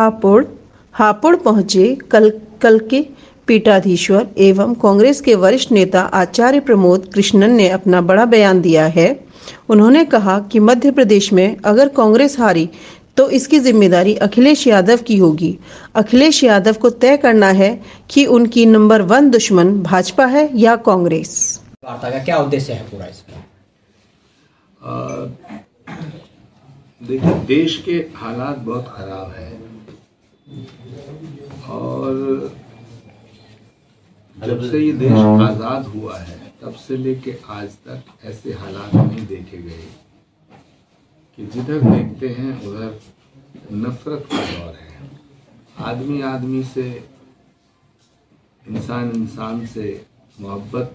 हापुड़ पहुंचे कल के पीठाधीश्वर एवं कांग्रेस के वरिष्ठ नेता आचार्य प्रमोद कृष्णम ने अपना बड़ा बयान दिया है। उन्होंने कहा कि मध्य प्रदेश में अगर कांग्रेस हारी तो इसकी जिम्मेदारी अखिलेश यादव की होगी। अखिलेश यादव को तय करना है कि उनकी नंबर 1 दुश्मन भाजपा है या कांग्रेस। वार्ता का क्या उद्देश्य है पूरा इसका? देखिए, देश के हालात बहुत खराब है और जब से ये देश आज़ाद हुआ है तब से लेके आज तक ऐसे हालात नहीं देखे गए कि जिधर देखते हैं उधर नफरत का दौर है। आदमी आदमी से, इंसान इंसान से मोहब्बत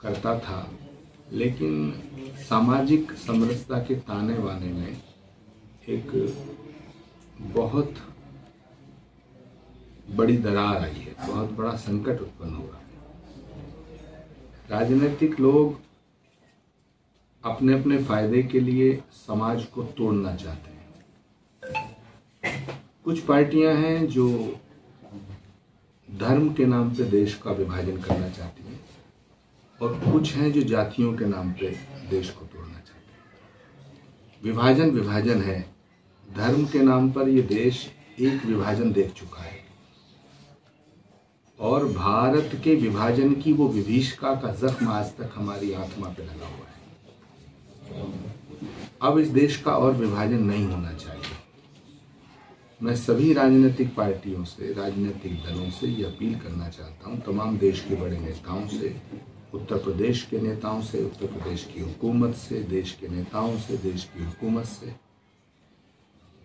करता था, लेकिन सामाजिक समरसता के ताने बाने में एक बहुत बड़ी दरार आई है, बहुत बड़ा संकट उत्पन्न हो रहा है। राजनीतिक लोग अपने अपने फायदे के लिए समाज को तोड़ना चाहते हैं। कुछ पार्टियां हैं जो धर्म के नाम पे देश का विभाजन करना चाहती हैं और कुछ हैं जो जातियों के नाम पे देश को तोड़ना चाहते हैं। विभाजन विभाजन है, धर्म के नाम पर ये देश एक विभाजन देख चुका है और भारत के विभाजन की वो विभीषिका का जख्म आज तक हमारी आत्मा पे लगा हुआ है। अब इस देश का और विभाजन नहीं होना चाहिए। मैं सभी राजनीतिक पार्टियों से, राजनीतिक दलों से ये अपील करना चाहता हूँ, तमाम देश के बड़े नेताओं से, उत्तर प्रदेश के नेताओं से, उत्तर प्रदेश की हुकूमत से, देश के नेताओं से, देश की हुकूमत से,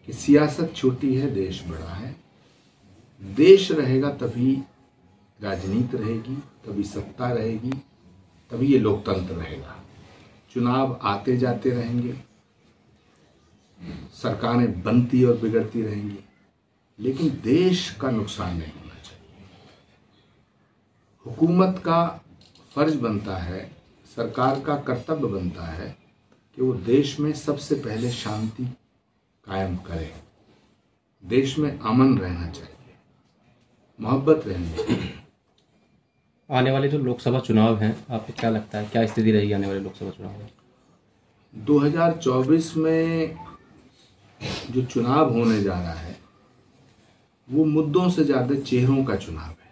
कि सियासत छोटी है, देश बड़ा है। देश रहेगा तभी राजनीति रहेगी, तभी सत्ता रहेगी, तभी ये लोकतंत्र रहेगा। चुनाव आते जाते रहेंगे, सरकारें बनती और बिगड़ती रहेंगी, लेकिन देश का नुकसान नहीं होना चाहिए। हुकूमत का फर्ज बनता है, सरकार का कर्तव्य बनता है कि वो देश में सबसे पहले शांति कायम करे। देश में अमन रहना चाहिए, मोहब्बत रहनी चाहिए। आने वाले जो लोकसभा चुनाव हैं, आपको क्या लगता है क्या स्थिति रहेगी आने वाले लोकसभा चुनाव में? 2024 में जो चुनाव होने जा रहा है वो मुद्दों से ज़्यादा चेहरों का चुनाव है।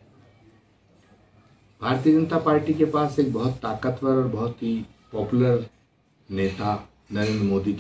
भारतीय जनता पार्टी के पास एक बहुत ताकतवर और बहुत ही पॉपुलर नेता नरेंद्र मोदी